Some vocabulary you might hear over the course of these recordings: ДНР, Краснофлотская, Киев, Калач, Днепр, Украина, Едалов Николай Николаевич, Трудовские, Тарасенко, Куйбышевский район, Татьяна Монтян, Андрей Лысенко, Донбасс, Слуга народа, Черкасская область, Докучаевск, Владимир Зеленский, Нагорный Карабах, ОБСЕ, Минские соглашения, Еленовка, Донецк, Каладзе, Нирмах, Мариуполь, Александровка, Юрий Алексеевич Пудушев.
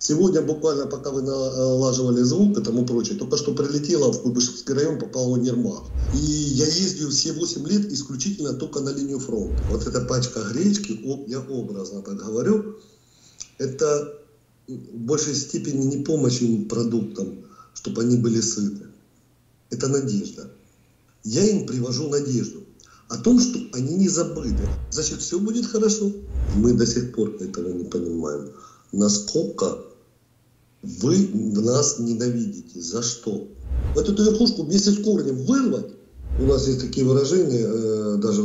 Сегодня буквально, пока вы налаживали звук и тому прочее, только что прилетела в Куйбышевский район, попала в Нирмах. И я ездил все 8 лет исключительно только на линию фронта. Вот эта пачка гречки, я образно так говорю, это в большей степени не помощь им продуктам, чтобы они были сыты. Это надежда. Я им привожу надежду о том, что они не забыты. Значит, все будет хорошо. Мы до сих пор этого не понимаем. Насколько вы нас ненавидите? За что? Вот эту верхушку вместе с корнем вырвать. У нас есть такие выражения, даже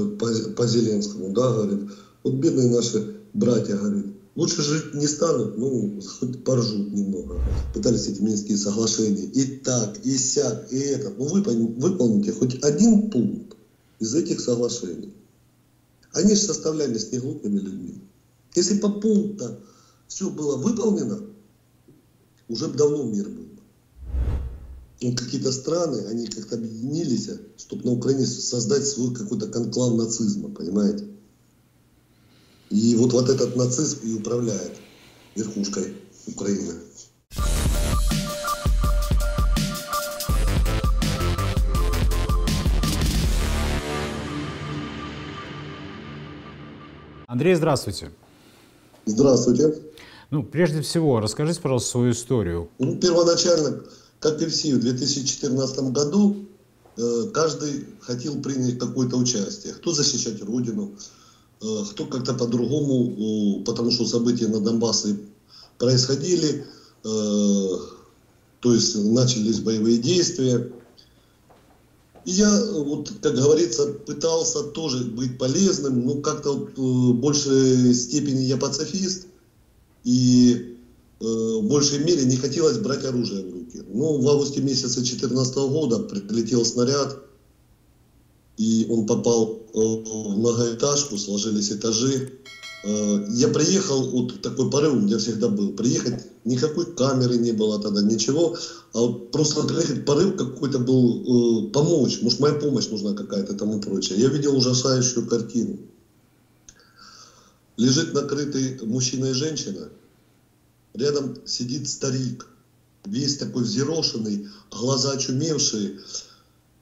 по Зеленскому, да, говорит, вот бедные наши братья, говорит, лучше жить не станут, ну, хоть поржут немного. Пытались эти Минские соглашения. И так, и сяк, и это. Ну, выполните хоть один пункт из этих соглашений. Они же составлялись неглупыми людьми. Если по пунктам все было выполнено, уже давно мир был. Но какие-то страны, они как-то объединились, чтобы на Украине создать свой какой-то конклав нацизма, понимаете? И вот этот нацизм и управляет верхушкой Украины. Андрей, здравствуйте. Здравствуйте. Ну, прежде всего, расскажите, пожалуйста, свою историю. Ну, первоначально, как и все, в 2014 году каждый хотел принять какое-то участие. Кто защищать родину, кто как-то по-другому, потому что события на Донбассе происходили, то есть начались боевые действия. И я, вот, как говорится, пытался тоже быть полезным, но как-то вот, в большей степени я пацифист, и в большей мере не хотелось брать оружие в руки. Но в августе месяце 2014 года прилетел снаряд, и он попал в многоэтажку, сложились этажи. Я приехал, вот такой порыв у меня всегда был, приехать, никакой камеры не было тогда, ничего, а вот просто приехать, порыв какой-то был, помочь, может, моя помощь нужна какая-то, тому прочее. Я видел ужасающую картину. Лежит накрытый мужчина и женщина, рядом сидит старик, весь такой взъерошенный, глаза очумевшие.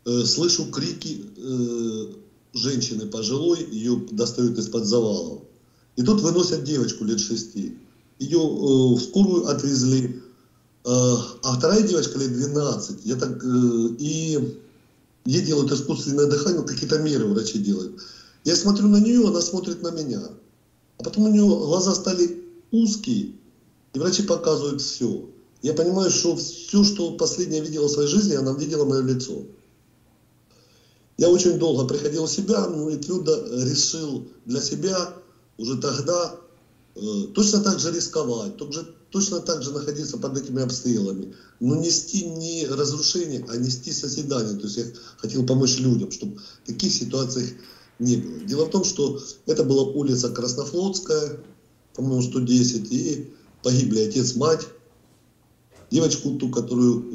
Слышу крики женщины пожилой, ее достают из-под завалов. И тут выносят девочку лет 6. Ее в скорую отвезли. А вторая девочка лет 12. Я так, и ей делают искусственное дыхание, какие-то меры врачи делают. Я смотрю на нее, она смотрит на меня. А потом у нее глаза стали узкие, и врачи показывают все. Я понимаю, что все, что последнее видела в своей жизни, она видела мое лицо. Я очень долго приходил в себя, ну и твердо решил для себя уже тогда точно так же рисковать, точно так же находиться под этими обстрелами. Но нести не разрушение, а нести созидание. То есть я хотел помочь людям, чтобы таких ситуаций не было. Дело в том, что это была улица Краснофлотская, по-моему, 110, и погибли отец, мать. Девочку ту, которую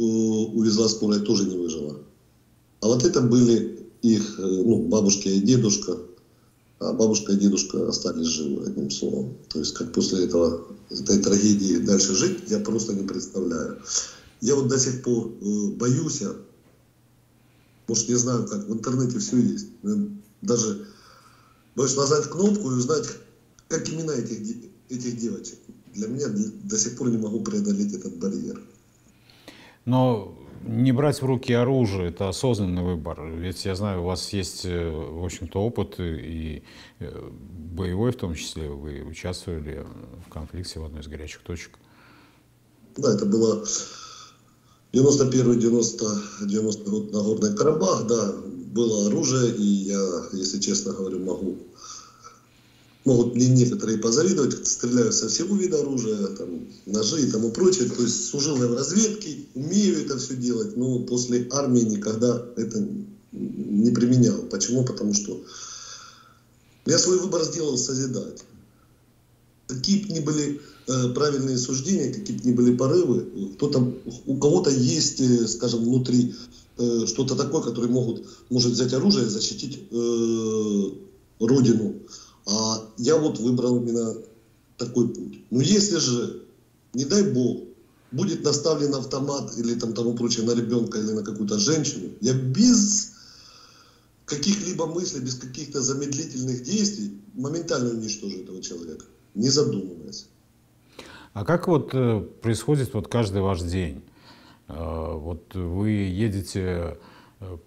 увезла скорая, тоже не выжила. А вот это были их, ну, бабушка и дедушка. А бабушка и дедушка остались живы, одним словом. То есть, как после этого, этой трагедии дальше жить, я просто не представляю. Я вот до сих пор боюсь, может, не знаю как, в интернете все есть. Даже боюсь нажать кнопку и узнать, как имена этих девочек. Для меня до сих пор не могу преодолеть этот барьер. Но не брать в руки оружие – это осознанный выбор. Ведь я знаю, у вас есть, в общем-то, опыт и боевой, в том числе. Вы участвовали в конфликте в одной из горячих точек. Да, это было 91-90 год, Нагорный Карабах. Да, было оружие, и я, если честно говорю, могут мне некоторые позавидовать, стреляю со всего вида оружия, там, ножи и тому прочее. То есть служил я в разведке, умею это все делать, но после армии никогда это не применял. Почему? Потому что я свой выбор сделал созидать. Какие бы ни были правильные суждения, какие бы ни были порывы, у кого-то есть, скажем, внутри что-то такое, которое может взять оружие и защитить родину. А я вот выбрал именно такой путь. Но если же не дай бог, будет наставлен автомат или там тому прочее на ребенка или на какую-то женщину, я без каких-либо мыслей, без каких-то замедлительных действий моментально уничтожу этого человека, не задумываясь. А как вот происходит вот каждый ваш день? Вот вы едете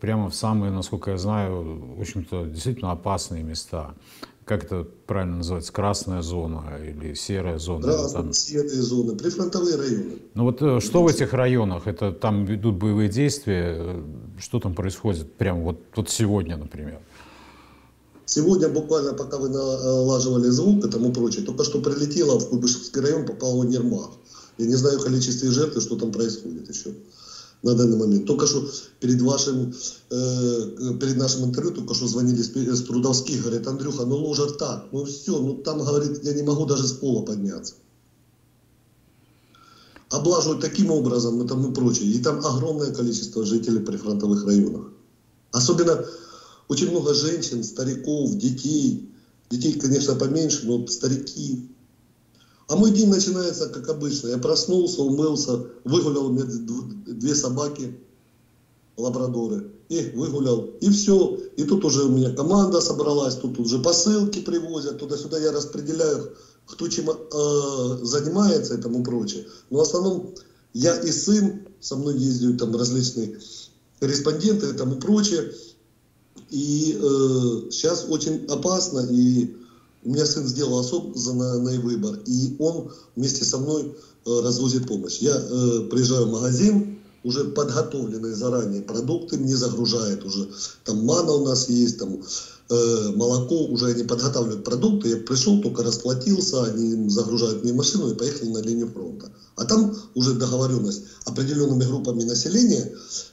прямо в самые, насколько я знаю, в общем-то, действительно опасные места. Как это правильно называется? Красная зона или серая зона? Красная, серая зона, прифронтовые районы. Ну вот что в этих районах? Это там ведут боевые действия? Что там происходит прямо вот сегодня, например? Сегодня буквально, пока вы налаживали звук и тому прочее, только что прилетело в Куйбышевский район, попало в Нирмах. Я не знаю количество жертв, что там происходит еще на данный момент. Только что перед нашим интервью только что звонили с Трудовских, говорят: Андрюха, ну ложа так, ну все, ну там, говорит, я не могу даже с пола подняться. Облаживают таким образом и тому прочее. И там огромное количество жителей прифронтовых районов. Особенно очень много женщин, стариков, детей. Детей, конечно, поменьше, но старики. А мой день начинается, как обычно. Я проснулся, умылся, выгулял, у меня две собаки, лабрадоры. Их выгулял, и все. И тут уже у меня команда собралась, тут уже посылки привозят, туда-сюда я распределяю, кто чем занимается и тому прочее. Но в основном я и сын, со мной ездят там различные корреспонденты и тому прочее. И сейчас очень опасно, и... У меня сын сделал осознанный выбор, и он вместе со мной развозит помощь. Я приезжаю в магазин, уже подготовленные заранее продукты, мне загружает уже. Там манна у нас есть, там молоко, уже они подготавливают продукты. Я пришел, только расплатился, они загружают мне машину и поехали на линию фронта. А там уже договоренность определенными группами населения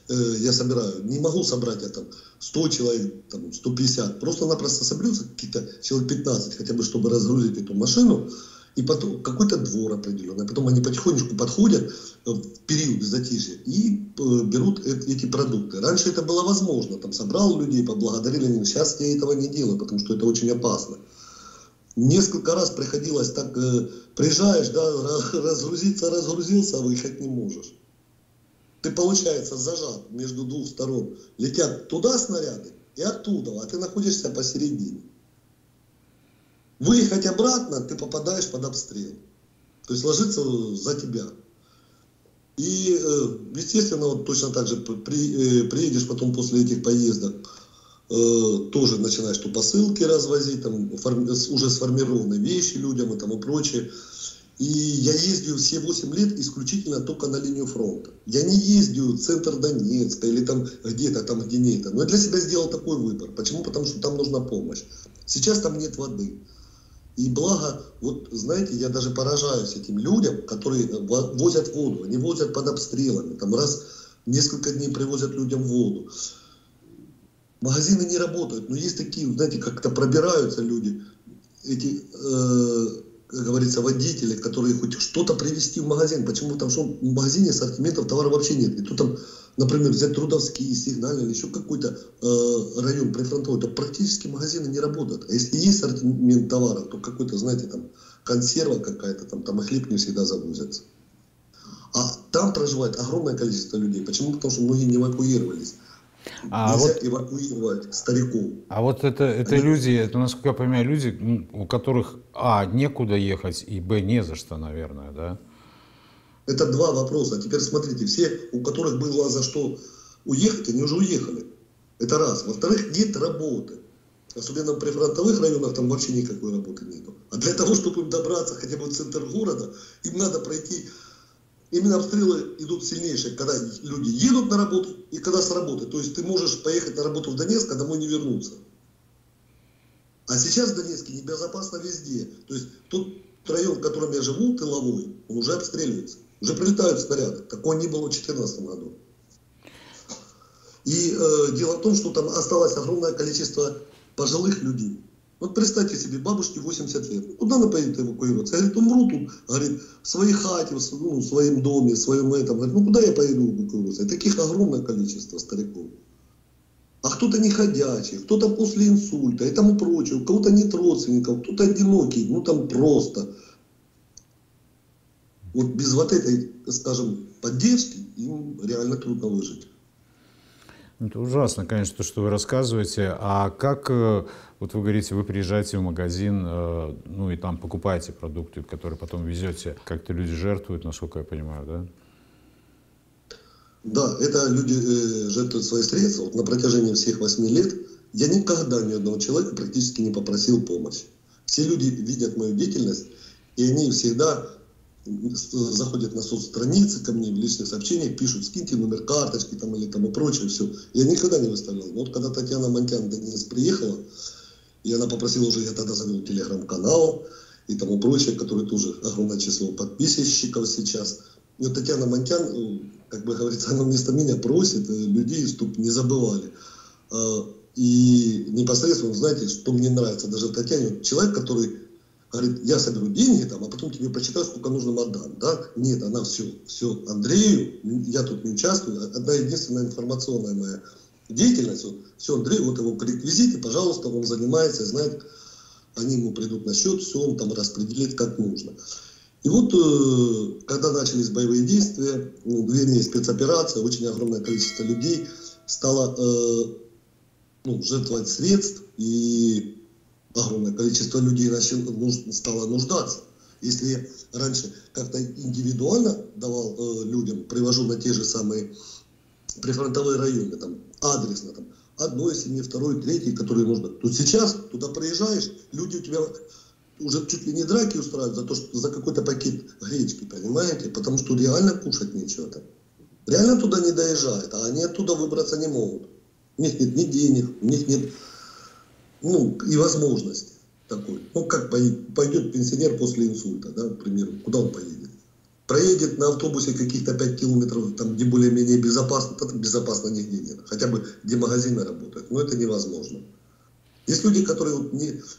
я собираю. Не могу собрать я там 100 человек, там 150. Просто-напросто соберется какие-то человек 15, хотя бы чтобы разгрузить эту машину. И потом какой-то двор определенный. Потом они потихонечку подходят в период затишья и берут эти продукты. Раньше это было возможно. Там собрал людей, поблагодарили. Сейчас я этого не делаю, потому что это очень опасно. Несколько раз приходилось так, приезжаешь, да, разгрузился, а выехать не можешь. Ты, получается, зажат между двух сторон. Летят туда снаряды и оттуда, а ты находишься посередине. Выехать обратно, ты попадаешь под обстрел. То есть ложится за тебя. И, естественно, вот точно так же приедешь потом после этих поездок, тоже начинаешь ту посылки развозить, там, уже сформированные вещи людям и тому прочее. И я ездил все 8 лет исключительно только на линию фронта. Я не ездил в центр Донецка или там где-то, там где не это. Но я для себя сделал такой выбор. Почему? Потому что там нужна помощь. Сейчас там нет воды. И благо, вот знаете, я даже поражаюсь этим людям, которые возят воду. Они возят под обстрелами. Там раз в несколько дней привозят людям воду. Магазины не работают. Но есть такие, знаете, как-то пробираются люди. Эти, как говорится, водители, которые хоть что-то привезти в магазин. Почему? Потому что в магазине ассортиментов товара вообще нет. И тут там, например, взять Трудовские, Сигнальные или еще какой-то район прифронтовой, то практически магазины не работают. А если есть ассортимент товаров, то какой-то, знаете, там консерва какая-то, там и хлеб не всегда завозится. А там проживает огромное количество людей. Почему? Потому что многие не эвакуировались. Эвакуировать стариков. А вот это люди, это, насколько я понимаю, люди, у которых, некуда ехать, и, б, не за что, наверное, да? Это два вопроса. Теперь смотрите, все, у которых было за что уехать, они уже уехали. Это раз. Во-вторых, нет работы. Особенно в прифронтовых районах там вообще никакой работы нету. А для того, чтобы им добраться хотя бы в центр города, им надо пройти... Именно обстрелы идут сильнейшие, когда люди едут на работу и когда с работы. То есть ты можешь поехать на работу в Донецк, а домой не вернуться. А сейчас в Донецке небезопасно везде. То есть тот район, в котором я живу, тыловой, он уже обстреливается. Уже прилетают снаряды. Такого не было в 2014 году. И дело в том, что там осталось огромное количество пожилых людей. Вот представьте себе, бабушке 80 лет. Куда она поедет эвакуироваться? Говорит, умру тут, говорит, в своей хате, в своем доме, в своем этом. Говорит, ну куда я поеду эвакуироваться? И таких огромное количество стариков. А кто-то неходячий, кто-то после инсульта и тому прочее. У кого-то нет родственников, кто-то одинокий, ну там просто. Вот без вот этой, скажем, поддержки им реально трудно выжить. Это ужасно, конечно, то, что вы рассказываете. А как, вот вы говорите, вы приезжаете в магазин, ну и там покупаете продукты, которые потом везете. Как-то люди жертвуют, насколько я понимаю, да? Да, это люди жертвуют свои средства. Вот на протяжении всех 8 лет я никогда ни одного человека практически не попросил помощи. Все люди видят мою деятельность, и они всегда заходят на соцстраницы ко мне в личных сообщениях, пишут, скиньте номер карточки там, или там и прочее, все. Я никогда не выставлял. Но вот когда Татьяна Монтян в Донецк приехала, и она попросила уже, я тогда завел телеграм-канал и тому прочее, который тоже огромное число подписчиков сейчас. И вот Татьяна Монтян, как бы говорится, она вместо меня просит людей, чтобы не забывали. И непосредственно, знаете, что мне нравится, даже Татьяне, человек, который говорит, я соберу деньги, там, а потом тебе прочитаю, сколько нужно мадам. Да? Нет, она все Андрею, я тут не участвую, одна единственная информационная моя деятельность. Вот, все, Андрей, вот его реквизиты, пожалуйста, он занимается, знает, они ему придут на счет, все он там распределит как нужно. И вот, когда начались боевые действия, ну, вернее, спецоперация, очень огромное количество людей стало жертвовать средств, и огромное количество людей стало нуждаться. Если я раньше как-то индивидуально давал людям, привожу на те же самые прифронтовые районы, там, адресно, там, одной семье, второй, третьей, которые нужно. Тут сейчас туда приезжаешь, люди у тебя уже чуть ли не драки устраивают за то, что за какой-то пакет гречки, понимаете? Потому что реально кушать нечего там. Реально туда не доезжают, а они оттуда выбраться не могут. У них нет ни денег, у них нет... Ну, и возможности такой. Ну, как пойдет пенсионер после инсульта, да, к примеру, куда он поедет? Проедет на автобусе каких-то 5 километров, там, где более-менее безопасно, там безопасно нигде нет. Хотя бы где магазины работают, но это невозможно. Есть люди, которые вот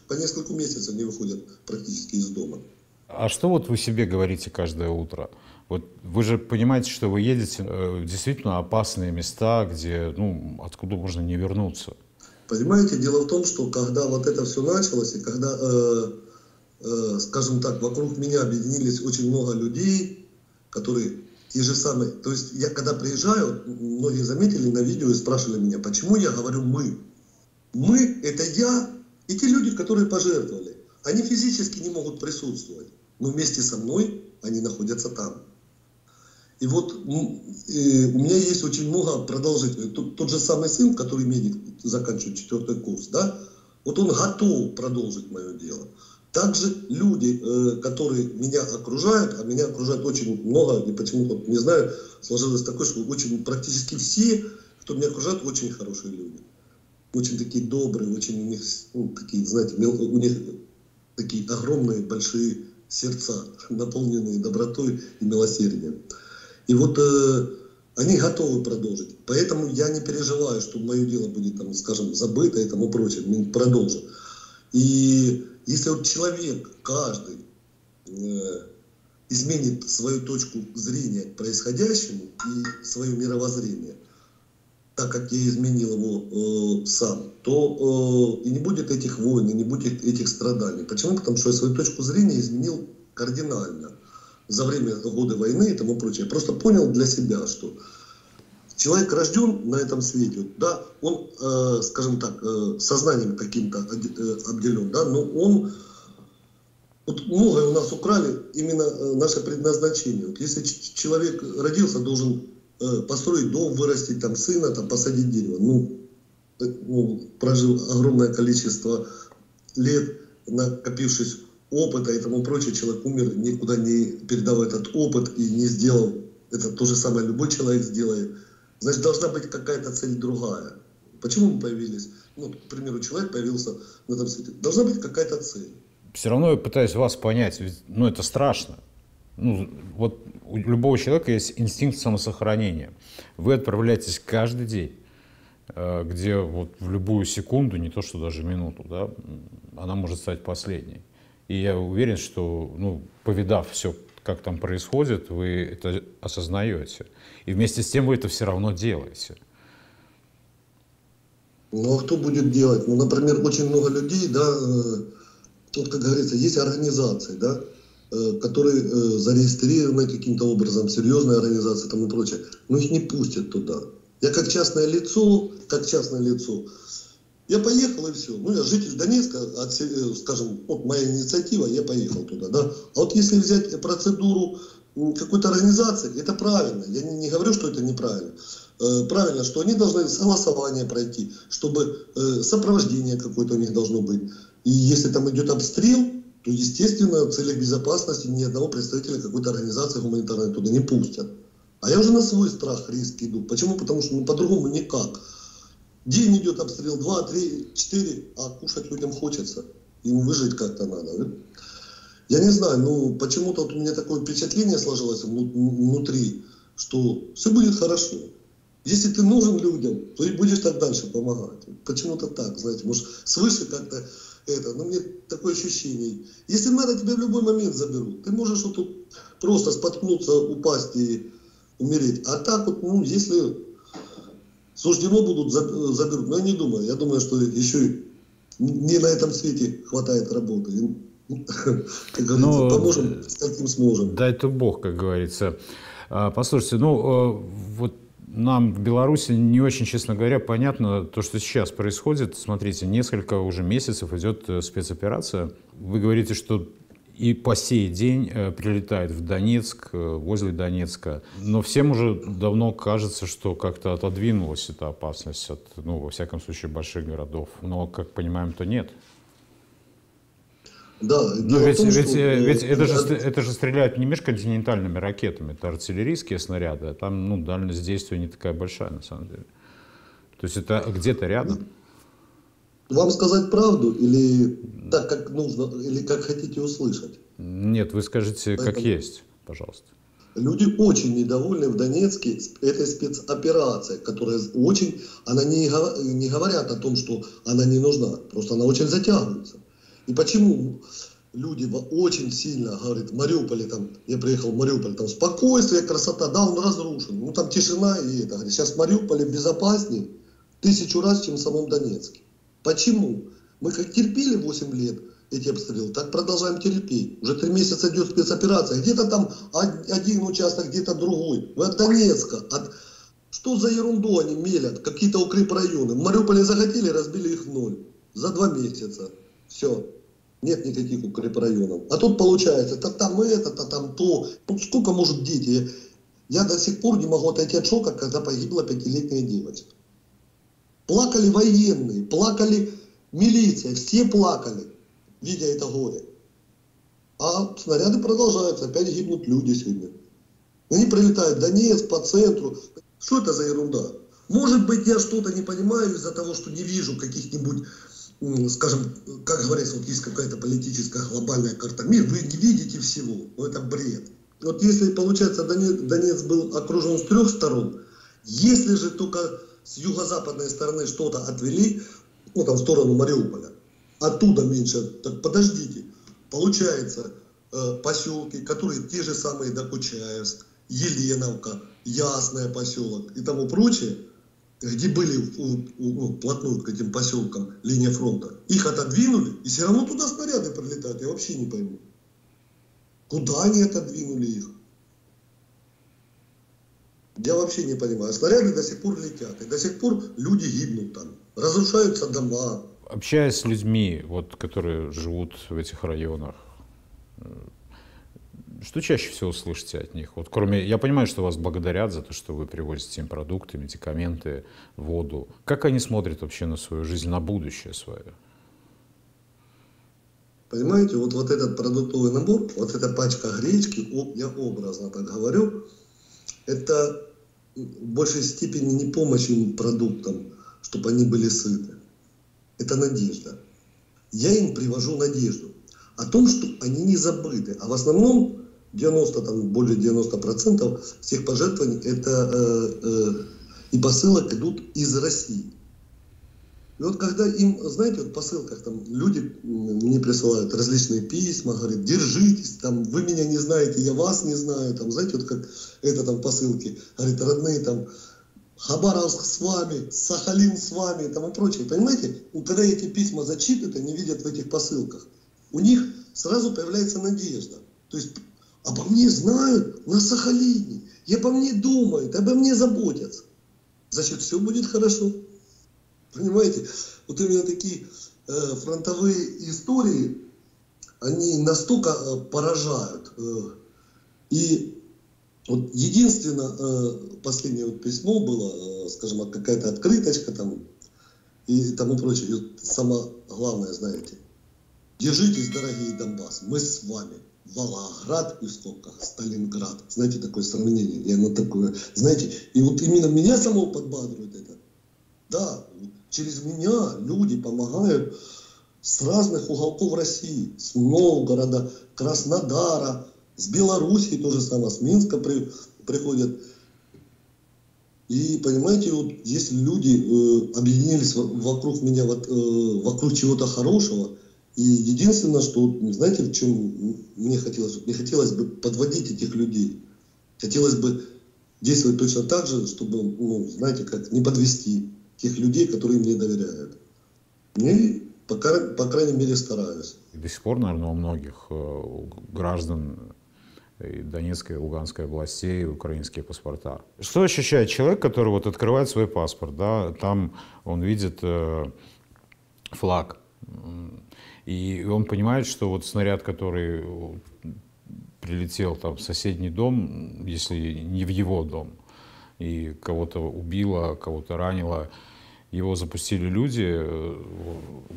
по несколько месяцев не выходят практически из дома. А что вот вы себе говорите каждое утро? Вот вы же понимаете, что вы едете в действительно опасные места, где, ну, откуда можно не вернуться. Понимаете, дело в том, что когда вот это все началось, и когда, скажем так, вокруг меня объединились очень много людей, которые те же самые... То есть я когда приезжаю, многие заметили на видео и спрашивали меня, почему я говорю «мы». «Мы» — это я и те люди, которые пожертвовали. Они физически не могут присутствовать, но вместе со мной они находятся там. И вот у меня есть очень много продолжительных. Тот же самый сын, который медик, заканчивает 4-й курс, да, вот он готов продолжить мое дело. Также люди, которые меня окружают, а меня окружают очень много, и почему-то, не знаю, сложилось такое, что очень практически все, кто меня окружает, очень хорошие люди. Очень такие добрые, очень у них, ну, такие, знаете, у них такие огромные, большие сердца, наполненные добротой и милосердием. И вот они готовы продолжить. Поэтому я не переживаю, что мое дело будет, там, скажем, забыто и тому прочее. Мы продолжим. И если вот человек, каждый, изменит свою точку зрения к происходящему и свое мировоззрение, так как я изменил его сам, то и не будет этих войн, и не будет этих страданий. Почему? Потому что я свою точку зрения изменил кардинально. За время года войны и тому прочее. Я просто понял для себя, что человек рожден на этом свете, да, он, скажем так, сознанием каким-то обделен, да, но он, вот многое у нас украли, именно наше предназначение. Вот если человек родился, должен построить дом, вырастить там сына, там, посадить дерево. Ну, он прожил огромное количество лет, накопившись опыта и тому прочее, человек умер, никуда не передал этот опыт и не сделал. Это то же самое любой человек сделает. Значит, должна быть какая-то цель другая. Почему мы появились? Ну, к примеру, человек появился на этом свете. Должна быть какая-то цель. Все равно я пытаюсь вас понять, ведь, ну, это страшно. Ну, вот у любого человека есть инстинкт самосохранения. Вы отправляетесь каждый день, где вот в любую секунду, не то что даже минуту, да, она может стать последней. И я уверен, что, ну, повидав все, как там происходит, вы это осознаете. И вместе с тем вы это все равно делаете. Ну, а кто будет делать? Ну, например, очень много людей, да, тут, как говорится, есть организации, да. которые зарегистрированы каким-то образом, серьезные организации там и прочее, но их не пустят туда. Я как частное лицо, я поехал и все. Ну, я житель Донецка, скажем, вот моя инициатива, я поехал туда. Да? А вот если взять процедуру какой-то организации, это правильно. Я не говорю, что это неправильно. Правильно, что они должны согласование пройти, чтобы сопровождение какое-то у них должно быть. И если там идет обстрел, то, естественно, в целях безопасности ни одного представителя какой-то организации гуманитарной туда не пустят. А я уже на свой страх, риск иду. Почему? Потому что ну, по-другому никак. День идет обстрел, 2, 3, 4, а кушать людям хочется. Им выжить как-то надо. Я не знаю, ну почему-то вот у меня такое впечатление сложилось внутри, что все будет хорошо. Если ты нужен людям, то и будешь так дальше помогать. Почему-то так, знаете, может свыше как-то это, но мне такое ощущение. Если надо, тебя в любой момент заберут. Ты можешь вот тут просто споткнуться, упасть и умереть. А так вот, ну, если суждено будут, заберут. Но я не думаю. Я думаю, что еще не на этом свете хватает работы. Как говорится, поможем, скольким сможем. Дай-то Бог, как говорится. Послушайте, ну, вот нам в Беларуси не очень, честно говоря, понятно то, что сейчас происходит. Смотрите, несколько уже месяцев идет спецоперация. Вы говорите, что и по сей день прилетает в Донецк, возле Донецка. Но всем уже давно кажется, что как-то отодвинулась эта опасность от, ну, во всяком случае, больших городов. Но, как понимаем, то нет. Да, ведь это же стреляют не межконтинентальными ракетами, это артиллерийские снаряды, а там ну, дальность действия не такая большая на самом деле. То есть это где-то рядом. Вам сказать правду или так, как нужно, или как хотите услышать? Нет, вы скажите, поэтому как есть, пожалуйста. Люди очень недовольны в Донецке этой спецоперацией, которая очень... Она не говорят о том, что она не нужна, просто она очень затягивается. И почему люди очень сильно говорят, в Мариуполе, там, я приехал в Мариуполь, там спокойствие, красота, да, он разрушен, ну там тишина и это. Говорят, сейчас в Мариуполе безопаснее 1000 раз, чем в самом Донецке. Почему? Мы как терпели 8 лет эти обстрелы, так продолжаем терпеть. Уже 3 месяца идет спецоперация, где-то там один участок, где-то другой. Вы от Донецка, что за ерунду они мелят, какие-то укрепрайоны. В Мариуполе захотели, разбили их в ноль за 2 месяца. Все. Нет никаких укрепрайонов. А тут получается, то там это, то там то. Ну, сколько может дети? Я до сих пор не могу отойти от шока, когда погибла 5-летняя девочка. Плакали военные, плакали милиция, все плакали, видя это горе. А снаряды продолжаются, опять гибнут люди сегодня. Они прилетают в Донецк, по центру. Что это за ерунда? Может быть, я что-то не понимаю из-за того, что не вижу каких-нибудь... Скажем, как говорится, вот есть какая-то политическая глобальная карта мира, вы не видите всего, но это бред. Вот если, получается, Донецк был окружен с 3 сторон, если же только с юго-западной стороны что-то отвели, ну там в сторону Мариуполя, оттуда меньше, так подождите, получается, поселки, которые те же самые Докучаевск, Еленовка, Ясная поселок и тому прочее, где были вплотную к этим поселкам линия фронта, их отодвинули, и все равно туда снаряды прилетают, я вообще не пойму. Куда они отодвинули их? Я вообще не понимаю. Снаряды до сих пор летят, и до сих пор люди гибнут там, разрушаются дома. Общаясь с людьми, вот, которые живут в этих районах, что чаще всего слышите от них? Вот кроме, я понимаю, что вас благодарят за то, что вы привозите им продукты, медикаменты, воду. Как они смотрят вообще на свою жизнь, на будущее свое? Понимаете, вот этот продуктовый набор, вот эта пачка гречки, я образно так говорю, это в большей степени не помощь им продуктам, чтобы они были сыты. Это надежда. Я им привожу надежду о том, что они не забыты. А в основном 90, там, более 90% всех пожертвований это, и посылок идут из России. И вот когда им, знаете, вот в посылках там люди мне присылают различные письма, говорят, держитесь, там, вы меня не знаете, я вас не знаю, там, знаете, вот как это там посылки, говорят, родные, там, Хабаровск с вами, Сахалин с вами и тому прочее. Понимаете, когда эти письма зачитывают, они видят в этих посылках, у них сразу появляется надежда. То есть обо мне знают на Сахалине, и обо мне думают, обо мне заботятся. Значит, все будет хорошо. Понимаете? Вот именно такие фронтовые истории, они настолько поражают. И вот единственное, последнее вот письмо было, скажем, какая-то открыточка там и тому прочее. И вот самое главное, знаете, держитесь, дорогие Донбасс, мы с вами. Волгоград и в скобках Сталинград. Знаете, такое сравнение. И оно такое, знаете, и вот именно меня самого подбадривает это. Да, через меня люди помогают с разных уголков России. С Новгорода, Краснодара, с Белоруссии тоже самое, с Минска приходят. И, понимаете, вот если люди объединились вокруг меня, вокруг чего-то хорошего, и единственное, что, знаете, в чем мне хотелось? Мне хотелось бы подводить этих людей. Хотелось бы действовать точно так же, чтобы, ну, знаете, как не подвести тех людей, которые мне доверяют. И, по крайней мере, стараюсь. И до сих пор, наверное, у многих граждан Донецкой и Луганской областей украинские паспорта. Что ощущает человек, который вот открывает свой паспорт? Да? Там он видит флаг. И он понимает, что вот снаряд, который прилетел там в соседний дом, если не в его дом, и кого-то убило, кого-то ранило, его запустили люди,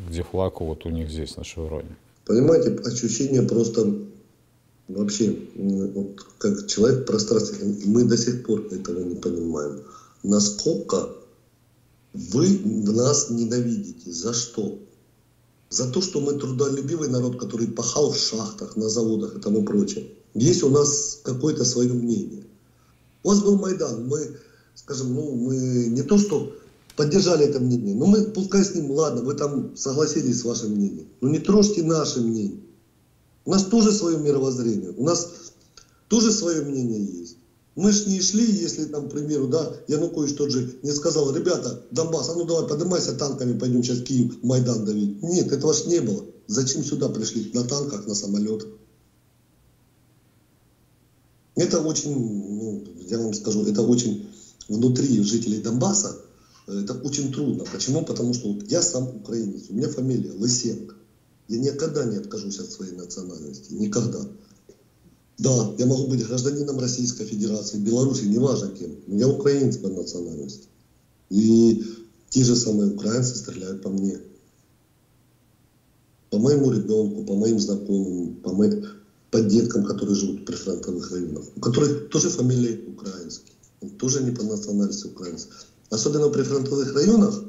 где флаг вот у них здесь, на шевроне. Понимаете, ощущение просто вообще, вот как человек в пространстве, мы до сих пор этого не понимаем. Насколько вы нас ненавидите, за что? За то, что мы трудолюбивый народ, который пахал в шахтах, на заводах и тому прочее. Есть у нас какое-то свое мнение. У вас был Майдан, мы, скажем, ну, мы не то, что поддержали это мнение, но мы, пускай с ним, ладно, вы там согласились с вашим мнением, но не трожьте наше мнение. У нас тоже свое мировоззрение, у нас тоже свое мнение есть. Мы ж не шли, если там, к примеру, да, Янукович тот же не сказал: ребята, Донбасс, а ну давай поднимайся танками, пойдем сейчас Киев, Майдан давить. Нет, этого ж не было. Зачем сюда пришли? На танках, на самолет. Это очень, ну, я вам скажу, это очень внутри жителей Донбасса, это очень трудно. Почему? Потому что вот я сам украинец, у меня фамилия Лысенко. Я никогда не откажусь от своей национальности, никогда. Да, я могу быть гражданином Российской Федерации, Беларуси, неважно кем. Но я украинец по национальности. И те же самые украинцы стреляют по мне. По моему ребенку, по моим знакомым, по деткам, которые живут в прифронтовых районах. У которых тоже фамилии украинские. Тоже не по национальности украинцы. Особенно в прифронтовых районах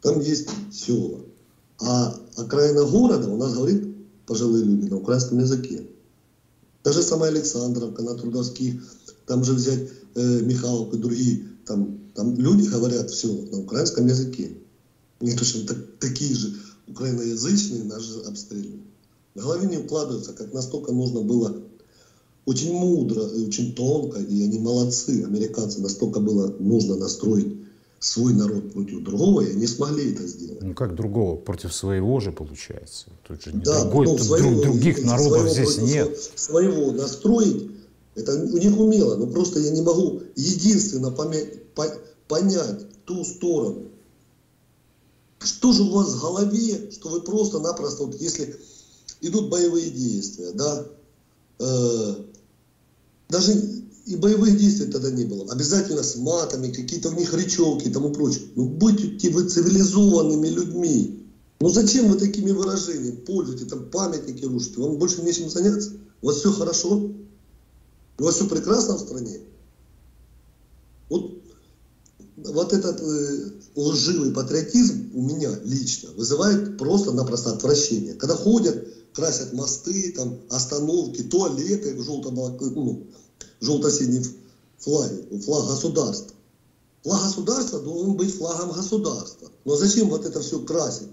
там есть села. А окраина города у нас говорит пожилые люди на украинском языке. Та же самая Александровка, на Трудовских, там же взять Михайловку и другие, там люди говорят все на украинском языке. Нет, точно такие же украиноязычные нас же обстреливают. В голове не укладываются, как настолько нужно было очень мудро и очень тонко, и они молодцы, американцы, настолько было нужно настроить свой народ против другого, и они смогли это сделать. Ну как другого? Против своего же получается. Тут же не да, другой, тут своего, других народов здесь нет. Своего настроить, это у них умело. Но просто я не могу единственно понять ту сторону. Что же у вас в голове, что вы просто-напросто, вот если идут боевые действия, да, даже... И боевых действий тогда не было. Обязательно с матами, какие-то у них речевки и тому прочее. Ну будьте вы цивилизованными людьми. Ну зачем вы такими выражениями пользуетесь, там памятники рушите? Вам больше нечем заняться? У вас все хорошо? У вас все прекрасно в стране? Вот этот лживый патриотизм у меня лично вызывает просто-напросто отвращение. Когда ходят, красят мосты, там, остановки, туалеты в желто-синий флаг государства. Флаг государства должен быть флагом государства. Но зачем вот это все красить?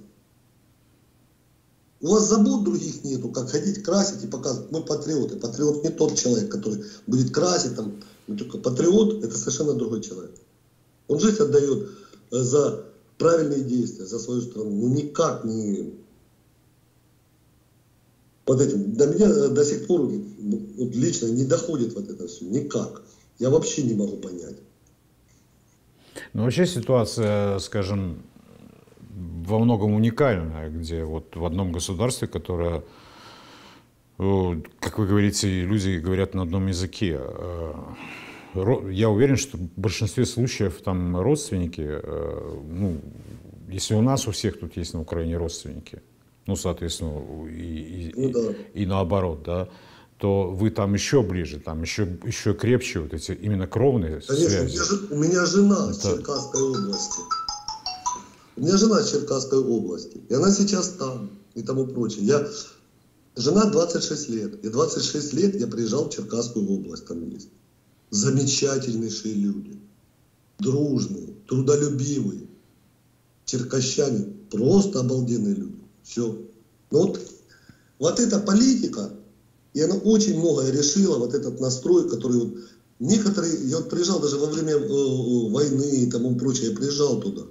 У вас забот других нету, как ходить красить и показывать. Мы патриоты. Патриот не тот человек, который будет красить. Там. Только патриот — это совершенно другой человек. Он жизнь отдает за правильные действия, за свою страну. Ну никак не... Вот эти, до меня до сих пор вот лично не доходит вот это все никак. Я вообще не могу понять. Ну, вообще ситуация, скажем, во многом уникальная, где вот в одном государстве, которое, как вы говорите, люди говорят на одном языке. Я уверен, что в большинстве случаев там родственники, ну, если у нас у всех тут есть на Украине родственники, ну, соответственно, и наоборот, да, то вы там еще ближе, там еще крепче вот эти именно кровные связи. Конечно, у меня жена из Черкасской области. У меня жена из Черкасской области, и она сейчас там, и тому прочее. Жена 26 лет, и 26 лет я приезжал в Черкасскую область, там есть. Замечательнейшие люди, дружные, трудолюбивые, черкащане, просто обалденные люди. Все. Но вот эта политика, и она очень многое решила, вот этот настрой, который вот некоторые, я вот приезжал даже во время войны и тому прочее, я приезжал туда.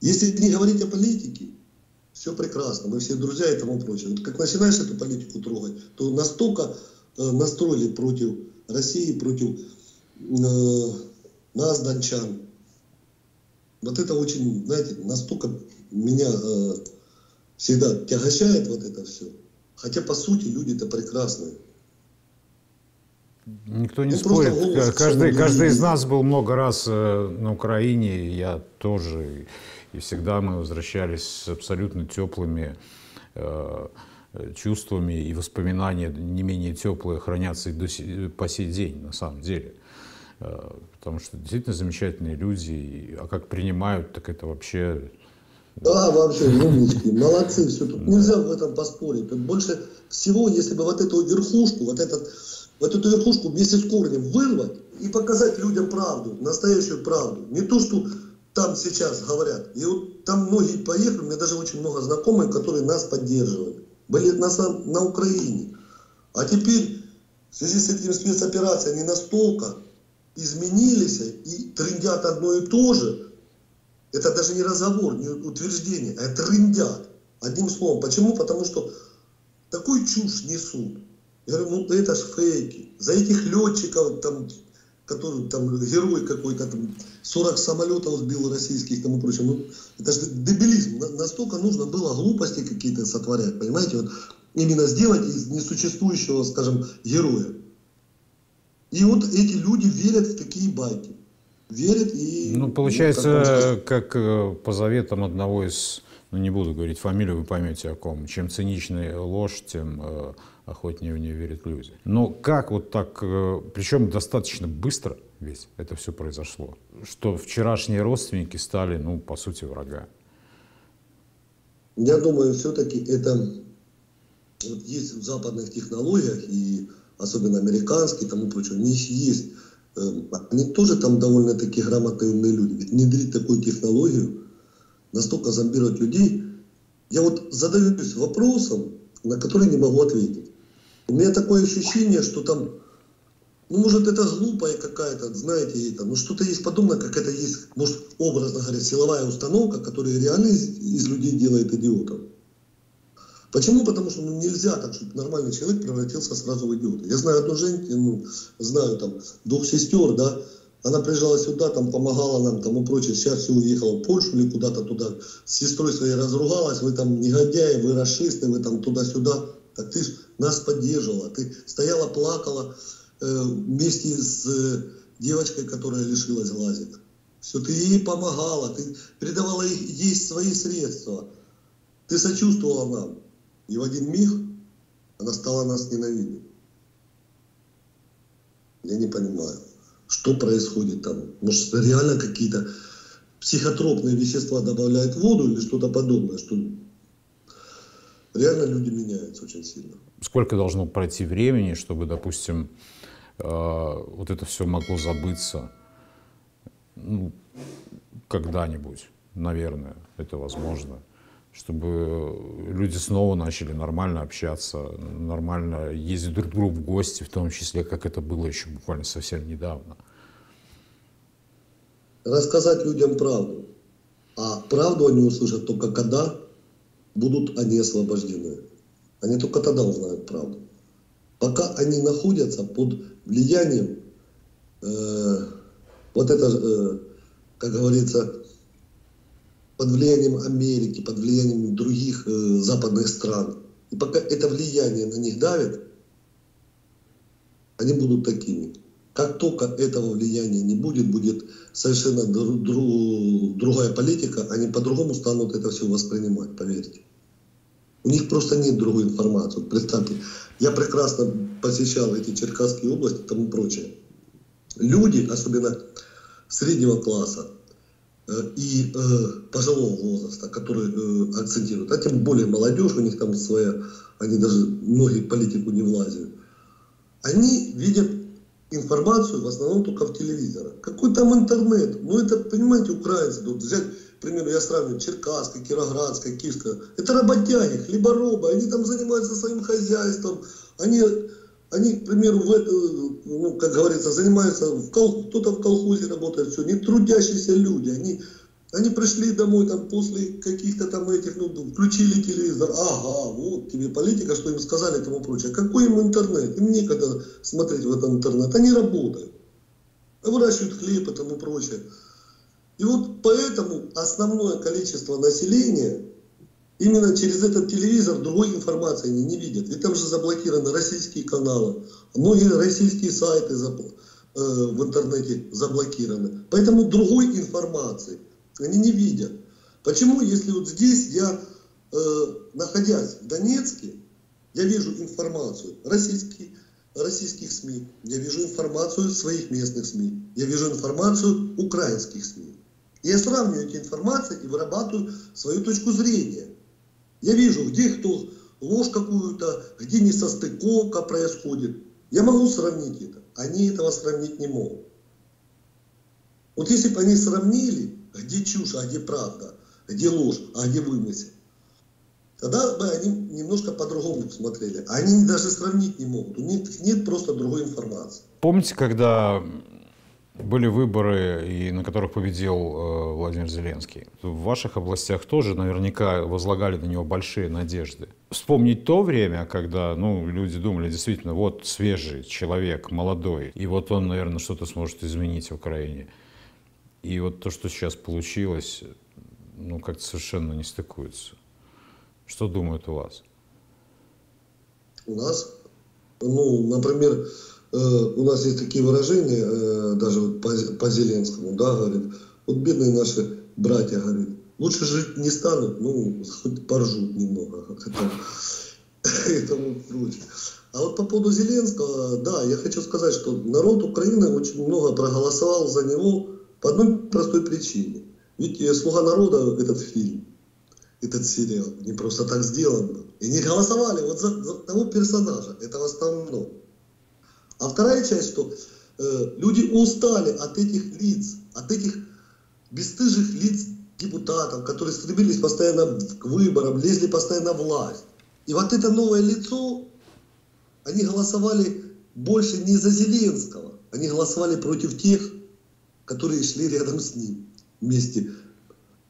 Если не говорить о политике, все прекрасно, мы все друзья и тому прочее. Вот как начинаешь эту политику трогать, то настолько настроили против России, против нас, дончан. Вот это очень, знаете, настолько меня всегда тягощает вот это все. Хотя, по сути, люди-то прекрасные. Никто не спорит. Каждый из нас был много раз на Украине, я тоже. И всегда мы возвращались с абсолютно теплыми чувствами, и воспоминания не менее теплые хранятся и по сей день, на самом деле. Потому что действительно замечательные люди, а как принимают, так это вообще... Да, вообще, умнички, молодцы, все тут. Нельзя в этом поспорить. Тут больше всего, если бы вот эту верхушку, вот эту верхушку вместе с корнем вырвать и показать людям правду, настоящую правду. Не то, что там сейчас говорят. И вот там многие поехали, у меня даже очень много знакомых, которые нас поддерживали. Были на Украине. А теперь в связи с этим спецоперацией они настолько изменились и трындят одно и то же. Это даже не разговор, не утверждение, а трындят. Одним словом. Почему? Потому что такую чушь несут. Я говорю, ну это ж фейки. За этих летчиков, там, которые там герой какой-то, там 40 самолетов сбил российских и тому прочее. Ну, это же дебилизм. Настолько нужно было глупости какие-то сотворять, понимаете? Вот именно сделать из несуществующего, скажем, героя. И вот эти люди верят в такие байки. Верят и... Ну, получается, как по заветам одного из... Ну, не буду говорить фамилию, вы поймете о ком. Чем циничнее ложь, тем охотнее в нее верят люди. Но как вот так... Причем достаточно быстро ведь это все произошло. Что вчерашние родственники стали, ну, по сути, врага. Я думаю, все-таки это... Вот есть в западных технологиях, и особенно американские, и тому прочее, у них есть... Они тоже там довольно-таки грамотные умные люди. Ведь внедрить такую технологию... Настолько зомбировать людей. Я вот задаюсь вопросом, на который не могу ответить. У меня такое ощущение, что там, ну, может, это глупая какая-то, знаете, это, ну, что-то есть подобное, как это есть, может, образно говоря, силовая установка, которая реально из людей делает идиотов. Почему? Потому что ну, нельзя так, чтобы нормальный человек превратился сразу в идиота. Я знаю одну женщину, знаю там двух сестер, да, она приезжала сюда, там помогала нам, тому прочее. Сейчас все уехала в Польшу или куда-то туда. С сестрой своей разругалась. Вы там негодяи, вы расисты, вы там туда-сюда. Так ты ж нас поддерживала. Ты стояла, плакала вместе с девочкой, которая лишилась глазик. Все, ты ей помогала. Ты передавала ей свои средства. Ты сочувствовала нам. И в один миг она стала нас ненавидеть. Я не понимаю. Что происходит там? Может, реально какие-то психотропные вещества добавляют в воду или что-то подобное? Что реально люди меняются очень сильно. Сколько должно пройти времени, чтобы, допустим, вот это все могло забыться? Ну, когда-нибудь, наверное, это возможно. Чтобы люди снова начали нормально общаться, нормально ездить друг к другу в гости, в том числе, как это было еще буквально совсем недавно. Рассказать людям правду. А правду они услышат только когда будут они освобождены. Они только тогда узнают правду. Пока они находятся под влиянием как говорится, под влиянием Америки, под влиянием других западных стран. И пока это влияние на них давит, они будут такими. Как только этого влияния не будет, будет совершенно другая политика, они по-другому станут это все воспринимать, поверьте. У них просто нет другой информации. Представьте, я прекрасно посещал эти Черкасские области и тому прочее. Люди, особенно среднего класса и пожилого возраста, которые акцентируют, а тем более молодежь, у них там своя, они даже многие в политику не влазят, они видят информацию в основном только в телевизоре. Какой там интернет? Ну это, понимаете, украинцы, вот взять, к примеру, я сравниваю Черкасская, Кировоградская, Киевская, это работяги, хлеборобы, они там занимаются своим хозяйством, они, к примеру, как говорится, занимаются, кто-то в колхозе работает, все, не трудящиеся люди. Они пришли домой там, после каких-то там этих, включили телевизор, ага, вот тебе политика, что им сказали и тому прочее. Какой им интернет? Им некогда смотреть в этот интернет. Они работают, выращивают хлеб и тому прочее. И вот поэтому основное количество населения именно через этот телевизор другой информации они не видят. Ведь там же заблокированы российские каналы. Многие российские сайты в интернете заблокированы. Поэтому другой информации они не видят. Почему, если вот здесь я, находясь в Донецке, я вижу информацию российских СМИ, я вижу информацию своих местных СМИ, я вижу информацию украинских СМИ. Я сравниваю эти информации и вырабатываю свою точку зрения. Я вижу, где кто ложь какую-то, где несостыковка происходит. Я могу сравнить это. Они этого сравнить не могут. Вот если бы они сравнили, где чушь, а где правда, где ложь, а где вымысел, тогда бы они немножко по-другому смотрели. Они даже сравнить не могут. У них нет просто другой информации. Помните, когда были выборы, и на которых победил Владимир Зеленский. В ваших областях тоже наверняка возлагали на него большие надежды. Вспомнить то время, когда люди думали, действительно, вот свежий человек, молодой, и вот он, наверное, что-то сможет изменить в Украине. И вот то, что сейчас получилось, как-то совершенно не стыкуется. Что думают у вас? У нас, например, у нас есть такие выражения, даже по Зеленскому, да, говорит, вот бедные наши братья, говорит, лучше жить не станут, хоть поржут немного, и тому прочее. А вот по поводу Зеленского, да, я хочу сказать, что народ Украины очень много проголосовал за него по одной простой причине. Ведь «Слуга народа» этот фильм, этот сериал, не просто так сделан был. И не голосовали вот за того персонажа, это в основном. А вторая часть, что люди устали от этих лиц, от этих бесстыжих лиц депутатов, которые стремились постоянно к выборам, лезли постоянно в власть. И вот это новое лицо, они голосовали больше не за Зеленского, они голосовали против тех, которые шли рядом с ним вместе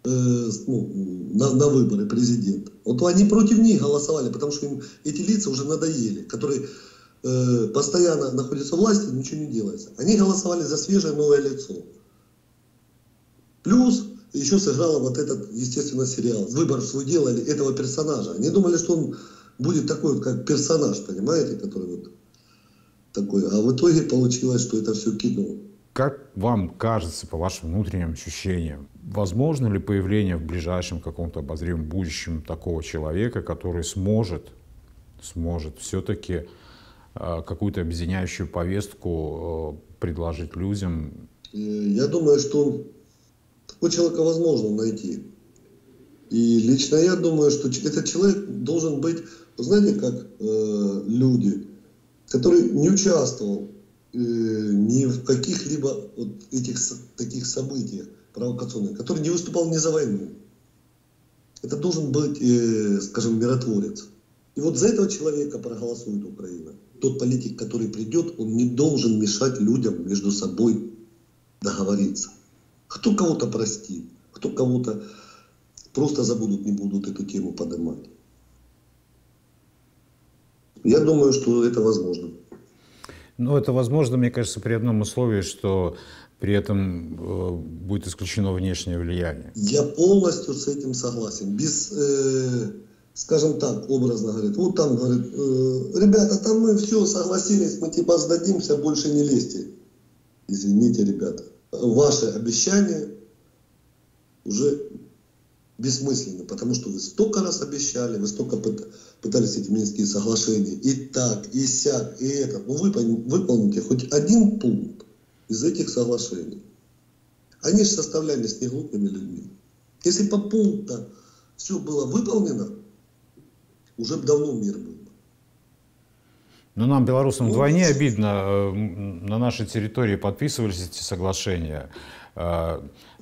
на выборы президента. Вот они против них голосовали, потому что им эти лица уже надоели, которые постоянно находится в власти, ничего не делается. Они голосовали за свежее новое лицо. Плюс еще сыграла вот этот, естественно, сериал. Выбор свой делали этого персонажа. Они думали, что он будет такой вот, как персонаж, понимаете, который вот такой. А в итоге получилось, что это все кино. Как вам кажется, по вашим внутренним ощущениям, возможно ли появление в ближайшем каком-то обозримом будущем такого человека, который сможет все-таки какую-то объединяющую повестку предложить людям? Я думаю, что такого человека возможно найти. И лично я думаю, что этот человек должен быть, знаете, как люди, который не участвовал ни в каких-либо вот этих таких событиях провокационных, который не выступал ни за войну. Это должен быть, скажем, миротворец. И вот за этого человека проголосует Украина. Тот политик, который придет, он не должен мешать людям между собой договориться. Кто кого-то простит, кто кого-то просто забудут, не будут эту тему поднимать. Я думаю, что это возможно. Ну, это возможно, мне кажется, при одном условии, что при этом будет исключено внешнее влияние. Я полностью с этим согласен. Без, скажем так, образно говорит, вот там говорит, ребята, там мы все согласились, мы типа сдадимся, больше не лезьте. Извините, ребята, ваши обещания уже бессмысленны, потому что вы столько раз обещали, вы столько пытались эти Минские соглашения, и так, и сяк, и это. Но вы выполните хоть один пункт из этих соглашений. Они же составлялись не глупыми людьми. Если по пункту все было выполнено, уже давно мир был. Но нам, белорусам, вдвойне обидно. На нашей территории подписывались эти соглашения.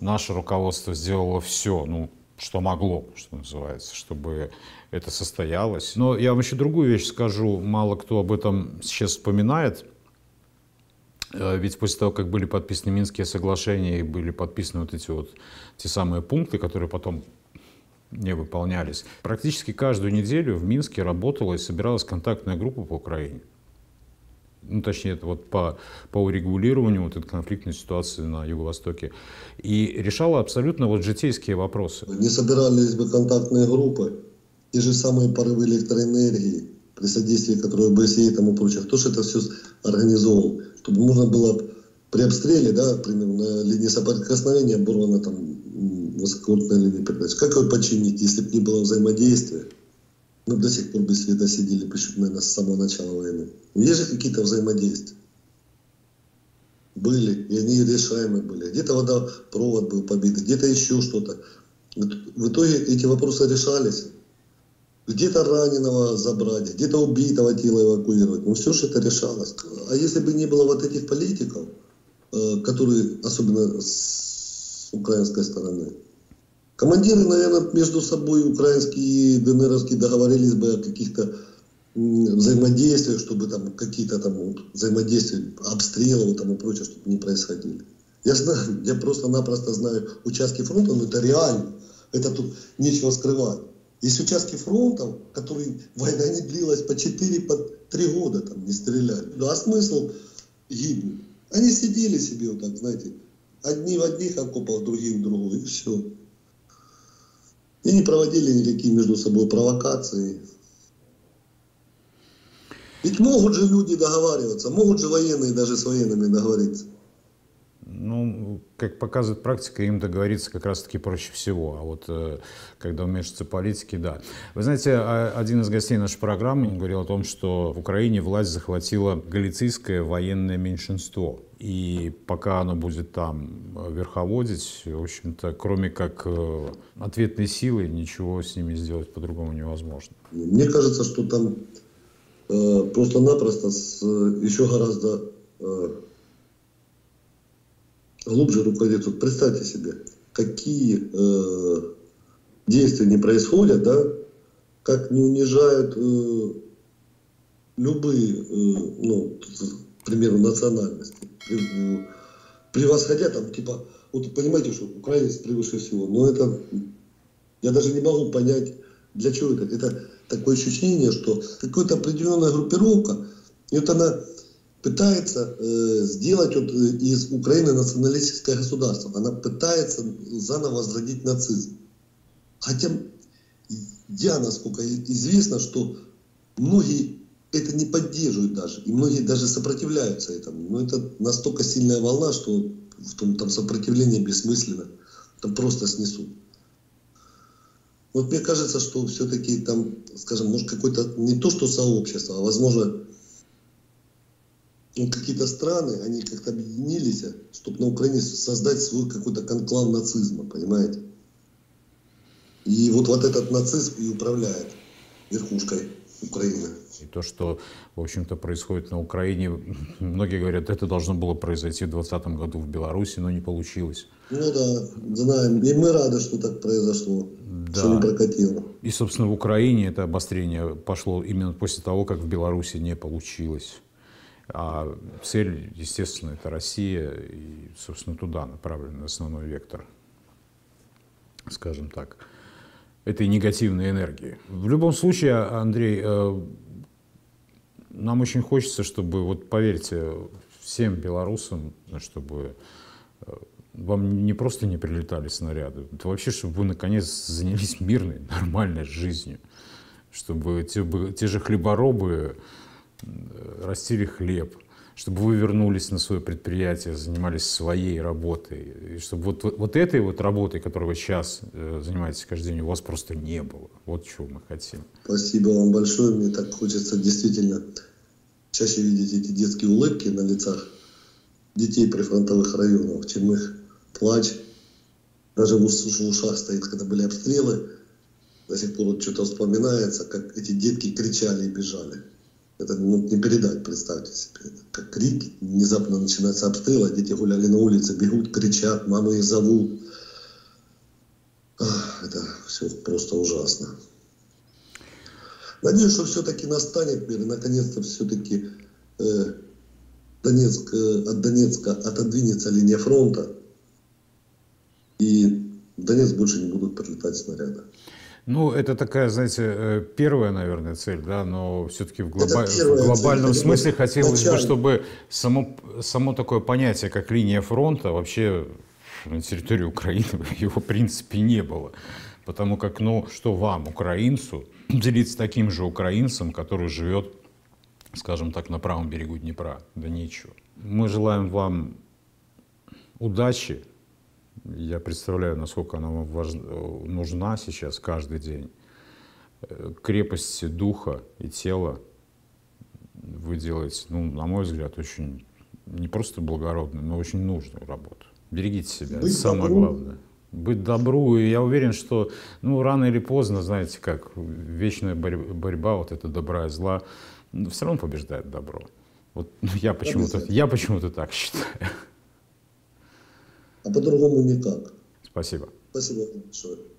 Наше руководство сделало все, ну, что могло, что называется, чтобы это состоялось. Но я вам еще другую вещь скажу. Мало кто об этом сейчас вспоминает. Ведь после того, как были подписаны Минские соглашения и были подписаны вот те самые пункты, которые потом не выполнялись. Практически каждую неделю в Минске работала и собиралась контактная группа по Украине. Ну, точнее, это вот по урегулированию вот этой конфликтной ситуации на Юго-Востоке. И решала абсолютно вот житейские вопросы. Не собирались бы контактные группы, те же самые порывы электроэнергии, при содействии которой ОБСЕ и тому прочее. Кто же это все организовал? Чтобы можно было при обстреле, да, примерно, на линии соприкосновения оборвана там высоковольтная линия передач. Как ее починить, если бы не было взаимодействия? Мы до сих пор без следа сидели, наверное, с самого начала войны. Есть же какие-то взаимодействия. Были, и они решаемы были. Где-то водопровод был побит, где-то еще что-то. В итоге эти вопросы решались. Где-то раненого забрать, где-то убитого тела эвакуировать. Ну все же это решалось. А если бы не было вот этих политиков, которые, особенно с украинской стороны, командиры, наверное, между собой украинские и ДНРовские договорились бы о каких-то взаимодействиях, чтобы там какие-то там вот взаимодействия, обстрелы там и прочее, чтобы не происходили. Я знаю, я просто-напросто знаю участки фронта, но это реально. Это тут нечего скрывать. Есть участки фронтов, которые война не длилась по 4, по 3 года, там не стреляли. Ну, а смысл гибнуть? Они сидели себе вот так, знаете, одни в одних окопах, другие в другой, и все. И не проводили никакие между собой провокации. Ведь могут же люди договариваться, могут же военные даже с военными договориться. Ну, как показывает практика, им договориться как раз-таки проще всего. А вот когда вмешиваются политики, да. Вы знаете, один из гостей нашей программы говорил о том, что в Украине власть захватила галицийское военное меньшинство. И пока оно будет там верховодить, в общем-то, кроме как ответной силы, ничего с ними сделать по-другому невозможно. Мне кажется, что там просто-напросто еще гораздо... глубже руководится. Вот представьте себе, какие действия не происходят, да, как не унижают любые, ну, к примеру, национальности, превосходя там, типа, вот понимаете, что украинец превыше всего, но это, я даже не могу понять, для чего это. Это такое ощущение, что какая-то определенная группировка, и вот она пытается сделать вот из Украины националистическое государство. Она пытается заново возродить нацизм. Хотя, я, насколько известно, что многие это не поддерживают даже. И многие даже сопротивляются этому. Но это настолько сильная волна, что в том, там сопротивление бессмысленно. Там просто снесут. Вот мне кажется, что все-таки там, скажем, может какое-то не то что сообщество, а возможно... какие-то страны, они как-то объединились, чтобы на Украине создать свой какой-то конклав нацизма, понимаете? И вот этот нацизм и управляет верхушкой Украины. И то, что, в общем-то, происходит на Украине, многие говорят, это должно было произойти в 2020 году в Беларуси, но не получилось. Ну да, знаем. И мы рады, что так произошло, да. Что не прокатило. И, собственно, в Украине это обострение пошло именно после того, как в Беларуси не получилось. А цель, естественно, это Россия, и, собственно, туда направлен основной вектор, скажем так, этой негативной энергии. В любом случае, Андрей, Нам очень хочется, чтобы, вот поверьте, всем белорусам, чтобы вам не просто не прилетали снаряды, это вообще, чтобы вы наконец занялись мирной, нормальной жизнью, чтобы те же хлеборобы растили хлеб, чтобы вы вернулись на свое предприятие, занимались своей работой, и чтобы вот этой вот работой, которой вы сейчас занимаетесь каждый день, у вас просто не было. Вот чего мы хотим. Спасибо вам большое. Мне так хочется действительно чаще видеть эти детские улыбки на лицах детей прифронтовых районов, чем их плач. Даже в ушах стоит, когда были обстрелы, до сих пор вот что-то вспоминается, как эти детки кричали и бежали. Это не передать, представьте себе. Как крик, внезапно начинается обстрел, а дети гуляли на улице, бегут, кричат, мамы их зовут. Это все просто ужасно. Надеюсь, что все-таки настанет мир, и наконец-то все-таки от Донецка отодвинется линия фронта, и в Донецк больше не будут прилетать снаряды. Ну, это такая, знаете, первая, наверное, цель, да, но все-таки в глобальном смысле хотелось бы, чтобы само такое понятие, как линия фронта, вообще на территории Украины его, в принципе, не было. Потому как, ну, что вам, украинцу, делиться таким же украинцем, который живет, скажем так, на правом берегу Днепра? Да нечего. Мы желаем вам удачи. Я представляю, насколько она вам нужна сейчас каждый день. Крепости духа и тела вы делаете, ну, на мой взгляд, очень не просто благородную, но очень нужную работу. Берегите себя, это самое главное. Быть добру. И я уверен, что, ну, рано или поздно, знаете как, вечная борьба, вот это добра и зла, все равно побеждает добро. Вот, ну, я почему-то так считаю. А по-другому никак. Спасибо. Спасибо большое.